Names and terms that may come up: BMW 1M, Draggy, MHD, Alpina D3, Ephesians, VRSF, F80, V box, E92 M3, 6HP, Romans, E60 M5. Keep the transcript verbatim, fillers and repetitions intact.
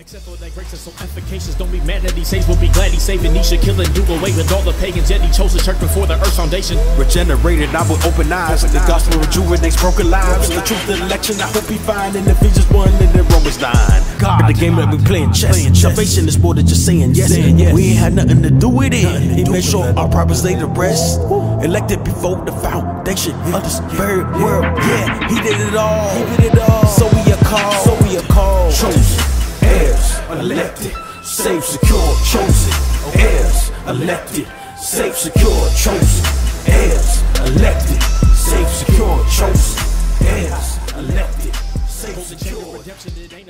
Except for that grace is so efficacious, don't be mad that he saves, we'll be glad he saved. And he should kill and do away with all the pagans, yet he chose the church before the earth's foundation. Regenerated, I will open eyes, and the gospel rejuvenates broken lives. The truth of election, I hope we find in Ephesians one and in Romans nine. God, the game that we playing chess. Salvation is more than just saying yes. We ain't had nothing to do with it. He made sure our problems lay to rest. Elected before the foundation of this very world. Yeah, he did it all. So we are called. So we are called. Elected, safe, secure, chosen. Heirs, elected, safe, secure, chosen. Heirs, elected, safe, secure, chosen. Heirs, elected, safe, secure.